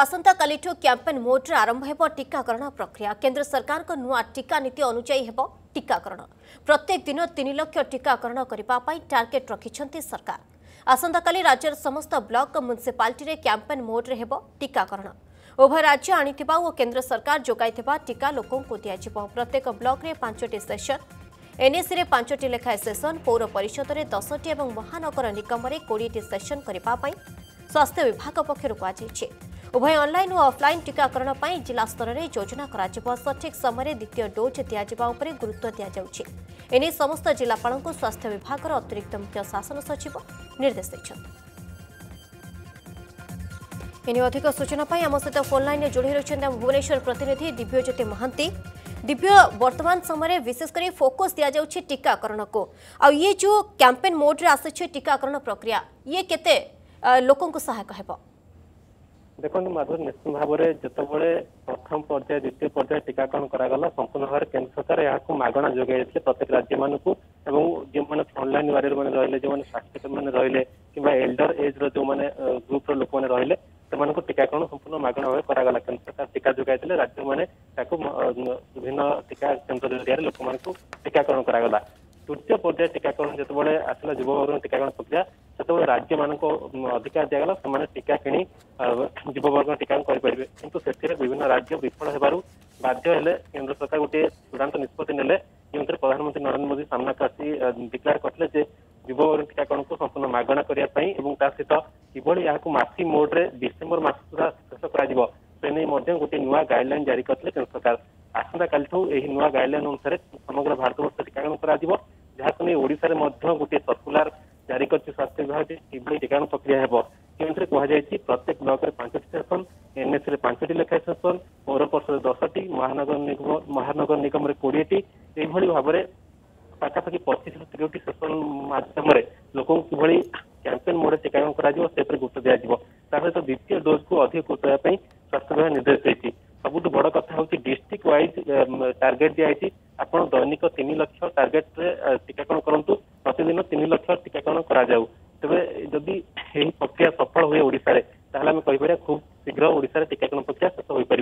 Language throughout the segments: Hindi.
आसंता कालिठो कैंपेन मोड्रे आरंभ हेबो टीकाकरण प्रक्रिया। केंद्र सरकार को नुआ टीका नीति अनुसायी हेबो टीकाकरण। प्रत्येक दिन 3 लाख टीकाकरण करबा पई टार्गेट रखिछंती सरकार। आसंता काली राज्यर समस्त ब्लॉक म्युनिसिपालिटी रे कैंपेन मोड्रे हेबो टीकाकरण। उभय राज्य आनिथिबा ओ केंद्र सरकार जोगाइथिबा टीका लोकों को दिया जिवो। प्रत्येक ब्लॉक रे 5टी सेशन, एनएसी रे 5टी लेखा सेशन, पौर परिषद रे 10टी एवं महानगर निगम रे 20टी सेशन करबा पई स्वास्थ्य विभाग पक्षरु कहा जायछि। उभय ऑनलाइन और ऑफलाइन टीकाकरण पर जिला स्तर में योजना कर सठिक समय द्वितीय डोज दिजा गुरुत्व दि जाने समस्त जिलापाल को स्वास्थ्य विभाग अतिरिक्त मुख्य शासन सचिव निर्देश देने। अधिक सूचना आम सहित फोन लाइन जोड़ रही भुवनेश्वर प्रतिनिधि दिव्यज्योति महांती। दिव्य, वर्तमान समय विशेषकर फोकस दि जाऊँ टीकाकरण को, आ ये जो कैंपेन मोड्रे आसी टीकाकरण प्रक्रिया ये केते लोक सहायक है? देखो माधुर, निश्चित भाव में जितेबाला प्रथम पर्याय द्वितीय पर्याय टीकाकरण कराला संपूर्ण भाव में केन्द्र सरकार यहाँ मागणा जोगाई देते प्रत्येक राज्य मानक जो मैंने फ्रंटलाइन वारियर मैंने रही है, जो स्वास्थ्यकर मैंने रही कि एल्डर एज्र जो मैंने ग्रुप्र लोक मैंने रही से टीकाकरण संपूर्ण मागणा भाव कराला। केन्द्र सरकार टीका जोगाई राज्य मैंने विभिन्न टीका केन्द्र जरिया लोक मान टीकाकरण कराला। तृतीय पर्याय टीकाकरण जितेबाला आसला युववर्ग टीकाकरण प्रक्रिया से राज्य मान अधिकार दिगला से टीका कि युववर्ग टीकाकरण करेंगे, किंतु से विभिन्न राज्य विफल होबारू बाध्य केन्द्र सरकार गोटे चूड़ांत निष्पत्ति ने जो प्रधानमंत्री नरेंद्र मोदी सामना आसी डिक्लेयर करते युववर्ग टीकाकरण को संपूर्ण मागणा करने सहित किभली यहाँ मासी मोड्रे डिसेम्बर मस सुधा शेष कर गोटे नुआ गाइडलाइन जारी करते केन्द्र सरकार। आसंता कालिठू नुआ गाइडलाइन अनुसार समग्र भारतवर्ष टीकाकरण कर जहां ओडिशारे गोटे सर्कुलर जारी कर स्वास्थ्य विभाग किभली टीकाकरण प्रक्रिया है। केन्द्र कहुई प्रत्येक ब्लॉक रे 5टी सेसन, एनएसी रे 5टी लेखाएं सेसन, पौर पर्षद 10टी, महानगर निगम रे 20टी भाव में पाखापाखि 25 से 30टी सेसन मध्यम लोक किभली कैंपेन मोड टीकाकरण कर गुरुत्व दिजाव। सहित द्वितीय डोज को अधिक गुरुत्व देने स्वास्थ्य विभाग निर्देश देती। सबुठ बड़ कथा हूँ डिस्ट्रिक्ट वाइज टार्गेट दिखाई आप दैनिक 3 लाख टार्गेट टीकाकरण करूँ, प्रतिदिन 3 लाख टीकाकरण कराऊ। तेरे जदि यही प्रक्रिया सफल हुए ओडिशा रे ताहले हम कहिपर खूब शीघ्र ओडिशा रे टीकाकरण प्रक्रिया शेष हो पार।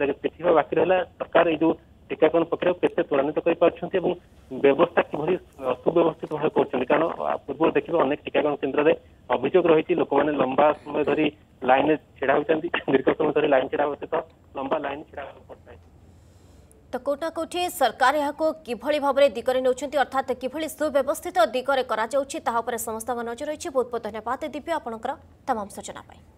देखा बाकी रहा सरकार ये जो टीकाकरण प्रक्रिया केते त्वरान्वित कर व्यवस्था किभली सुव्यवस्थित भाव कर, कारण पूर्व देखिए अनेक टीकाकरण केन्द्र में अभियोग रही लोक मैंने लंबा समय धरी लाइन छेड़ा होती, दीर्घ समय धरी लाइन छेड़ा होते तो लंबा लाइन छेड़ा पड़ता है। तो कोटा कोठी सरकार यहाँ किभली भाव में दिगरे नौकरी अर्थात किभली सुव्यवस्थित दिगरे करा समस्त नजर रही। बहुत बहुत धन्यवाद दिव्य आपनकर तमाम सूचना।